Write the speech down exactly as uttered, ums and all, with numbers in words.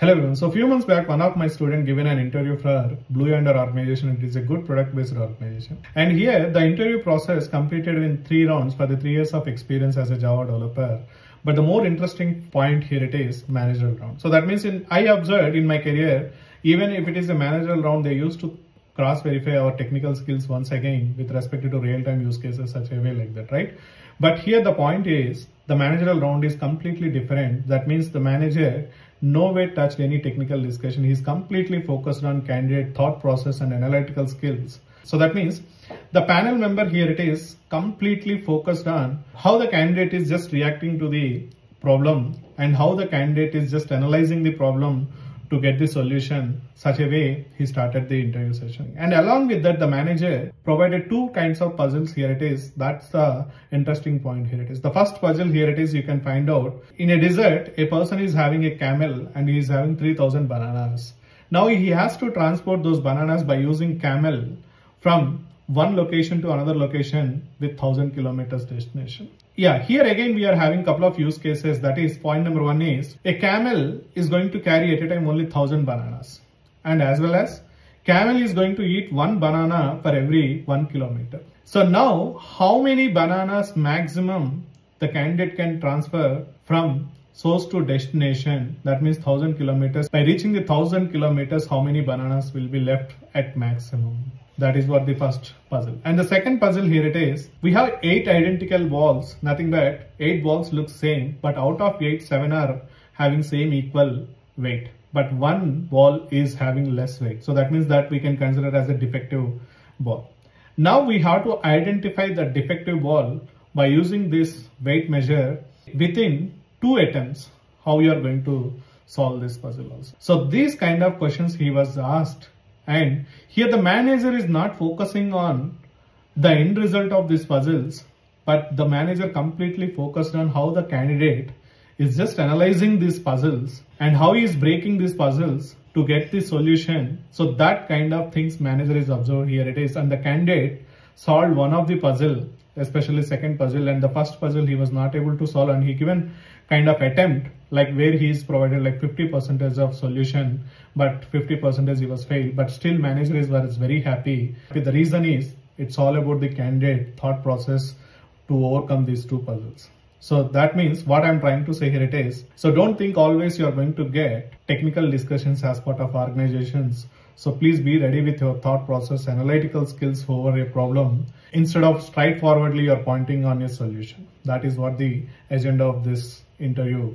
Hello everyone. So a few months back, one of my students given an interview for Blue Yonder organization. It is a good product based organization. And here the interview process completed in three rounds for the three years of experience as a Java developer. But the more interesting point here it is managerial round. So that means in I observed in my career, even if it is a managerial round, they used to cross verify our technical skills once again with respect to real time use cases such a way like that, right? But here the point is the managerial round is completely different. That means the manager nowhere touched any technical discussion. He's completely focused on candidate thought process and analytical skills. So that means the panel member here it is completely focused on how the candidate is just reacting to the problem and how the candidate is just analyzing the problem to get the solution. Such a way he started the interview session. And along with that, the manager provided two kinds of puzzles here it is. That's the interesting point here it is. The first puzzle here it is, you can find out in a desert, a person is having a camel and he is having three thousand bananas. Now he has to transport those bananas by using camel from one location to another location with one thousand kilometers destination. Yeah, here again we are having couple of use cases. That is, point number one is a camel is going to carry at a time only one thousand bananas, and as well as camel is going to eat one banana for every one kilometer. So now how many bananas maximum the candidate can transfer from source to destination? That means one thousand kilometers. By reaching the one thousand kilometers, how many bananas will be left at maximum? That is what the first puzzle. And the second puzzle here it is, we have eight identical balls, nothing but eight balls look same, but out of eight, seven are having same equal weight, but one ball is having less weight. So that means that we can consider as a defective ball. Now we have to identify the defective ball by using this weight measure within two attempts. How you are going to solve this puzzle also. So these kind of questions he was asked. And here the manager is not focusing on the end result of these puzzles, but the manager completely focused on how the candidate is just analyzing these puzzles and how he is breaking these puzzles to get the solution. So that kind of things manager is observed here it is. And the candidate solved one of the puzzle, especially second puzzle, and the first puzzle he was not able to solve, and he given kind of attempt like where he is provided like fifty percent of solution, but fifty percent he was failed. But still manager is very happy. The reason is it's all about the candidate thought process to overcome these two puzzles. So that means what I'm trying to say here it is. So don't think always you're going to get technical discussions as part of organizations. So please be ready with your thought process, analytical skills over a problem instead of straightforwardly you're pointing on a solution. That is what the agenda of this interview